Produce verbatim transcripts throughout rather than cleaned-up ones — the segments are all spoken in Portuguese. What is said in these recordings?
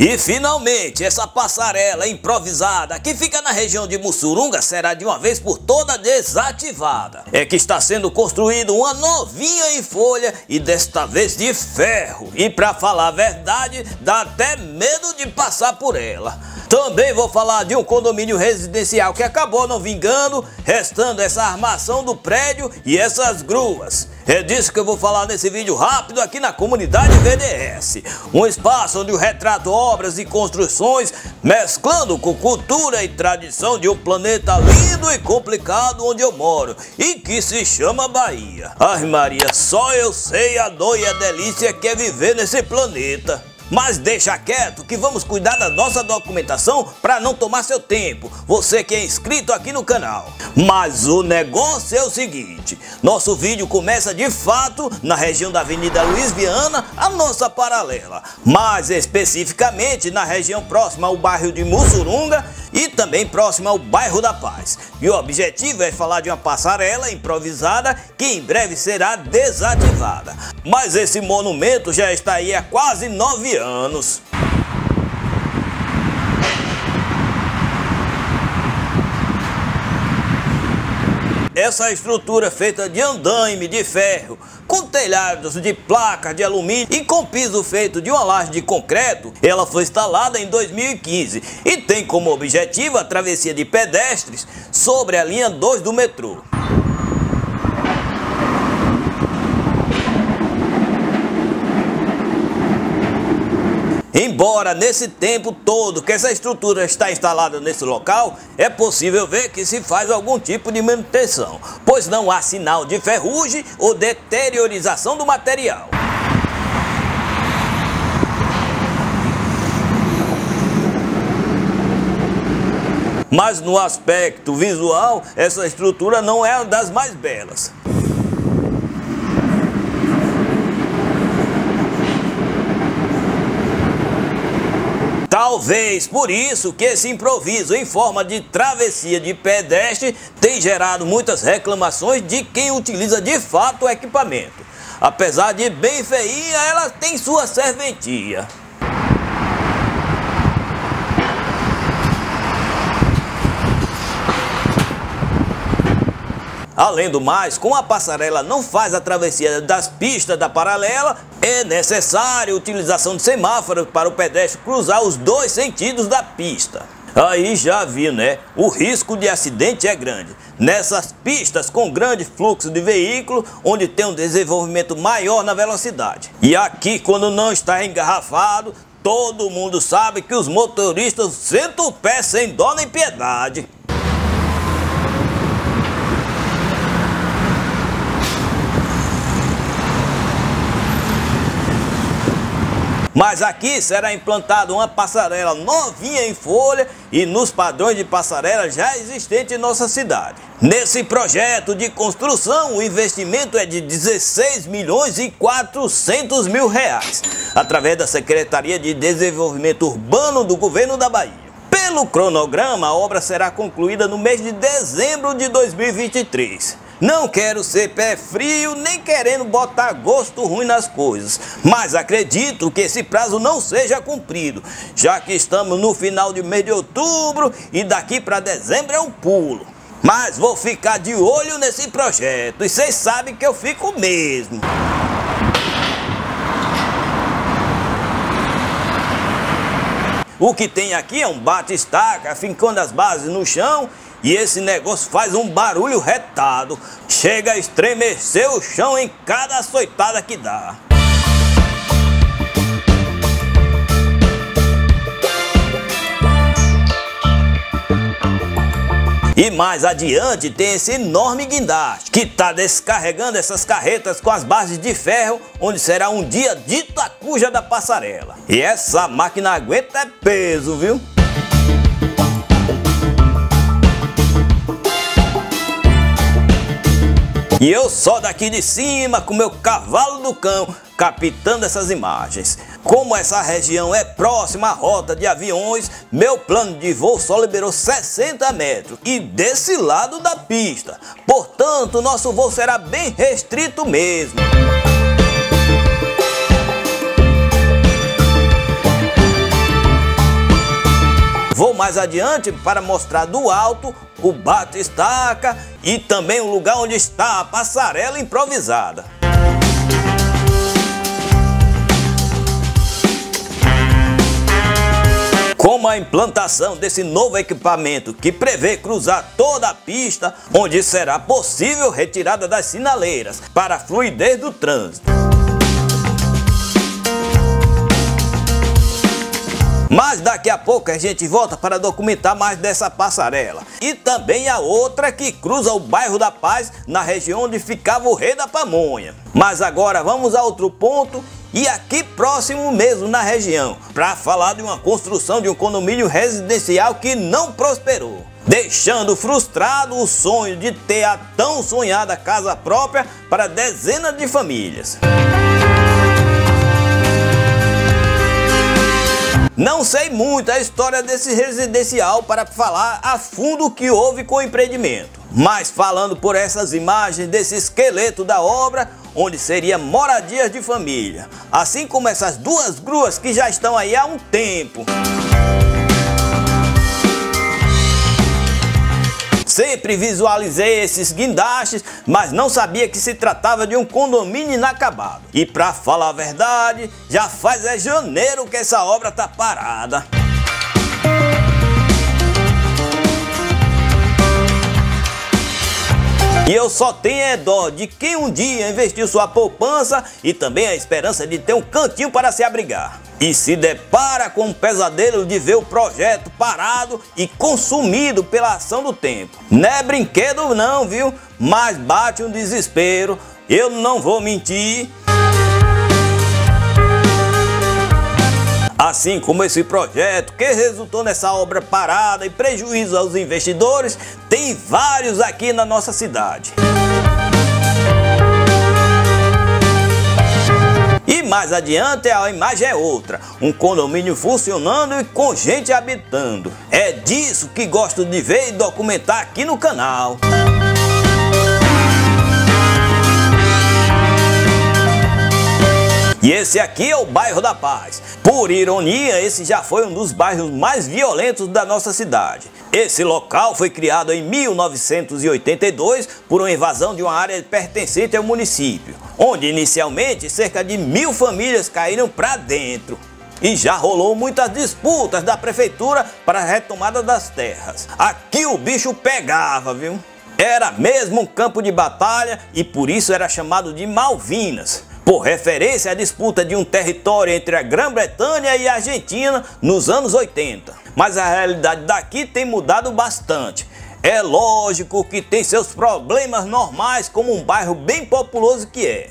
E finalmente essa passarela improvisada que fica na região de Mussurunga será de uma vez por toda desativada. É que está sendo construída uma novinha em folha e desta vez de ferro. E para falar a verdade, dá até medo de passar por ela. Também vou falar de um condomínio residencial que acabou não vingando, restando essa armação do prédio e essas gruas. É disso que eu vou falar nesse vídeo rápido aqui na Comunidade V D S. Um espaço onde eu retrato obras e construções, mesclando com cultura e tradição de um planeta lindo e complicado onde eu moro e que se chama Bahia. Ai Maria, só eu sei a dor e a delícia que é viver nesse planeta. Mas deixa quieto que vamos cuidar da nossa documentação para não tomar seu tempo, você que é inscrito aqui no canal. Mas o negócio é o seguinte, nosso vídeo começa de fato na região da Avenida Luiz Viana, a nossa paralela. Mais especificamente na região próxima ao bairro de Mussurunga e também próxima ao Bairro da Paz. E o objetivo é falar de uma passarela improvisada que em breve será desativada. Mas esse monumento já está aí há quase nove anos. anos. Essa estrutura feita de andaime de ferro, com telhados de placas de alumínio e com piso feito de uma laje de concreto, ela foi instalada em dois mil e quinze e tem como objetivo a travessia de pedestres sobre a linha dois do metrô. Embora nesse tempo todo que essa estrutura está instalada nesse local, é possível ver que se faz algum tipo de manutenção, pois não há sinal de ferrugem ou deteriorização do material. Mas no aspecto visual, essa estrutura não é uma das mais belas. Talvez por isso que esse improviso em forma de travessia de pedestre tem gerado muitas reclamações de quem utiliza de fato o equipamento. Apesar de bem feia, ela tem sua serventia. Além do mais, como a passarela não faz a travessia das pistas da paralela, é necessária a utilização de semáforos para o pedestre cruzar os dois sentidos da pista. Aí já viu, né? O risco de acidente é grande. Nessas pistas com grande fluxo de veículo, onde tem um desenvolvimento maior na velocidade. E aqui, quando não está engarrafado, todo mundo sabe que os motoristas sentam o pé sem dó nem piedade. Mas aqui será implantada uma passarela novinha em folha e nos padrões de passarela já existentes em nossa cidade. Nesse projeto de construção, o investimento é de dezesseis milhões e quatrocentos mil reais, através da Secretaria de Desenvolvimento Urbano do Governo da Bahia. Pelo cronograma, a obra será concluída no mês de dezembro de dois mil e vinte e três. Não quero ser pé frio nem querendo botar gosto ruim nas coisas, mas acredito que esse prazo não seja cumprido, já que estamos no final de mês de outubro e daqui para dezembro é um pulo. Mas vou ficar de olho nesse projeto e vocês sabem que eu fico mesmo. O que tem aqui é um bate-estaca, fincando as bases no chão, e esse negócio faz um barulho retado. Chega a estremecer o chão em cada açoitada que dá. E mais adiante tem esse enorme guindaste, que está descarregando essas carretas com as bases de ferro, onde será um dia dita a cuja da passarela. E essa máquina aguenta peso, viu? E eu só daqui de cima com meu cavalo do cão, captando essas imagens. Como essa região é próxima à rota de aviões, meu plano de voo só liberou sessenta metros e desse lado da pista. Portanto, nosso voo será bem restrito mesmo. Vou mais adiante para mostrar do alto o bate-estaca e também o lugar onde está a passarela improvisada. Como a implantação desse novo equipamento que prevê cruzar toda a pista, onde será possível retirada das sinaleiras para a fluidez do trânsito. Mas daqui a pouco a gente volta para documentar mais dessa passarela. E também a outra que cruza o Bairro da Paz, na região onde ficava o Rei da Pamonha. Mas agora vamos a outro ponto, e aqui próximo mesmo na região, para falar de uma construção de um condomínio residencial que não prosperou, deixando frustrado o sonho de ter a tão sonhada casa própria para dezenas de famílias. Não sei muito a história desse residencial para falar a fundo o que houve com o empreendimento, mas falando por essas imagens desse esqueleto da obra, onde seria moradias de família, assim como essas duas gruas que já estão aí há um tempo. Sempre visualizei esses guindastes, mas não sabia que se tratava de um condomínio inacabado. E para falar a verdade, já faz é janeiro que essa obra tá parada. E eu só tenho é dó de quem um dia investiu sua poupança e também a esperança de ter um cantinho para se abrigar, e se depara com o pesadelo de ver o projeto parado e consumido pela ação do tempo. Não é brinquedo não, viu? Mas bate um desespero, eu não vou mentir. Assim como esse projeto que resultou nessa obra parada e prejuízo aos investidores, tem vários aqui na nossa cidade. E mais adiante a imagem é outra, um condomínio funcionando e com gente habitando. É disso que gosto de ver e documentar aqui no canal. E esse aqui é o Bairro da Paz. Por ironia, esse já foi um dos bairros mais violentos da nossa cidade. Esse local foi criado em mil novecentos e oitenta e dois por uma invasão de uma área pertencente ao município, onde inicialmente cerca de mil famílias caíram para dentro. E já rolou muitas disputas da prefeitura para a retomada das terras. Aqui o bicho pegava, viu? Era mesmo um campo de batalha e por isso era chamado de Malvinas, por referência à disputa de um território entre a Grã-Bretanha e a Argentina nos anos oitenta. Mas a realidade daqui tem mudado bastante. É lógico que tem seus problemas normais, como um bairro bem populoso que é.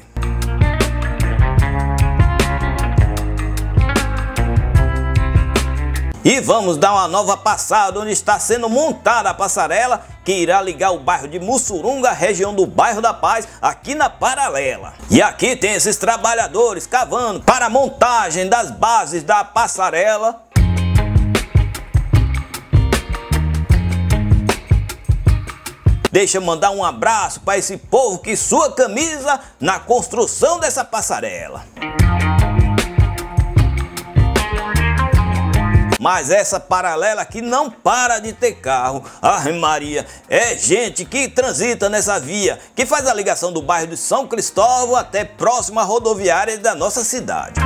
E vamos dar uma nova passada onde está sendo montada a passarela que irá ligar o bairro de Mussurunga, região do Bairro da Paz, aqui na paralela. E aqui tem esses trabalhadores cavando para a montagem das bases da passarela. Deixa eu mandar um abraço para esse povo que sua camisa na construção dessa passarela. Mas essa paralela aqui não para de ter carro. Ai Maria, é gente que transita nessa via, que faz a ligação do bairro de São Cristóvão até próxima rodoviária da nossa cidade.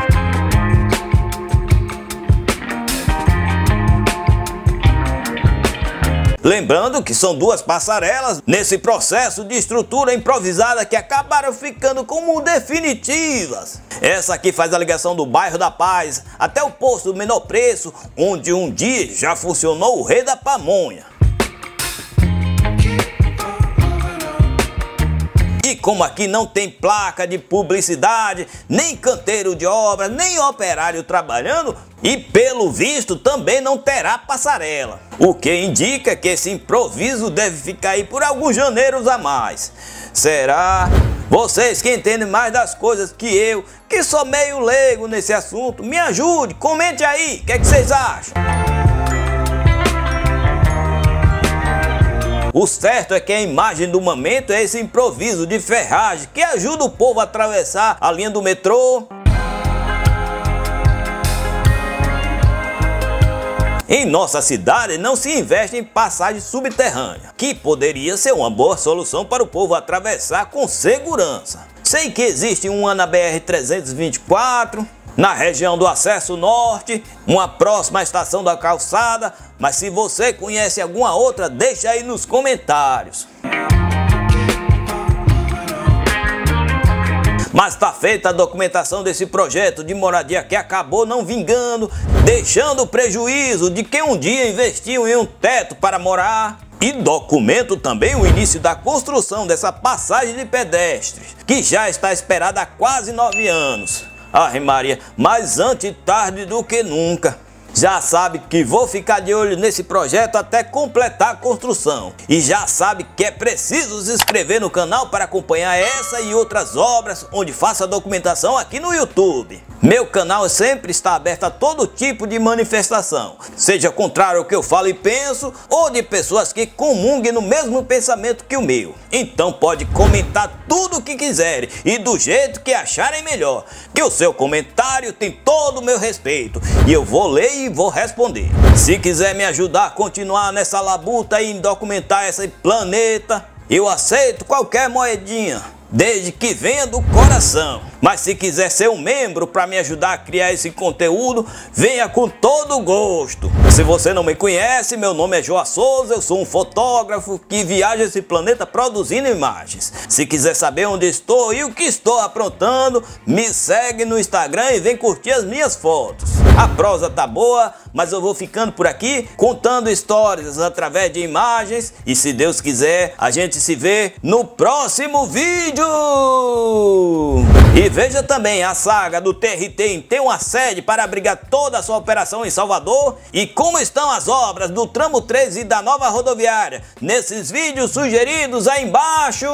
Lembrando que são duas passarelas nesse processo de estrutura improvisada que acabaram ficando como definitivas. Essa aqui faz a ligação do Bairro da Paz até o posto do menor preço, onde um dia já funcionou o Rei da Pamonha. E como aqui não tem placa de publicidade, nem canteiro de obra, nem operário trabalhando, e pelo visto também não terá passarela, o que indica que esse improviso deve ficar aí por alguns janeiros a mais. Será? Vocês que entendem mais das coisas que eu, que sou meio leigo nesse assunto, me ajude, comente aí, o que é que vocês acham? O certo é que a imagem do momento é esse improviso de ferragem que ajuda o povo a atravessar a linha do metrô. Em nossa cidade não se investe em passagem subterrânea, que poderia ser uma boa solução para o povo atravessar com segurança. Sei que existe uma na B R trezentos e vinte e quatro, na região do Acesso Norte, uma próxima à estação da calçada, mas se você conhece alguma outra, deixa aí nos comentários. Mas está feita a documentação desse projeto de moradia que acabou não vingando, deixando o prejuízo de quem um dia investiu em um teto para morar. E documento também o início da construção dessa passagem de pedestres, que já está esperada há quase nove anos. Ai Maria, mas antes tarde do que nunca. Já sabe que vou ficar de olho nesse projeto até completar a construção. E já sabe que é preciso se inscrever no canal para acompanhar essa e outras obras, onde faço a documentação aqui no YouTube. Meu canal sempre está aberto a todo tipo de manifestação, seja contrário ao que eu falo e penso, ou de pessoas que comunguem no mesmo pensamento que o meu. Então pode comentar tudo o que quiserem e do jeito que acharem melhor, que o seu comentário tem todo o meu respeito e eu vou ler e vou responder. Se quiser me ajudar a continuar nessa labuta e documentar esse planeta, eu aceito qualquer moedinha, desde que venha do coração. Mas se quiser ser um membro para me ajudar a criar esse conteúdo, venha com todo gosto. Se você não me conhece, meu nome é João Souza, eu sou um fotógrafo que viaja esse planeta produzindo imagens. Se quiser saber onde estou e o que estou aprontando, me segue no Instagram e vem curtir as minhas fotos. A prosa tá boa, mas eu vou ficando por aqui, contando histórias através de imagens. E se Deus quiser, a gente se vê no próximo vídeo! E veja também a saga do T R T em ter uma sede para abrigar toda a sua operação em Salvador e como estão as obras do Tramo três e da Nova Rodoviária nesses vídeos sugeridos aí embaixo.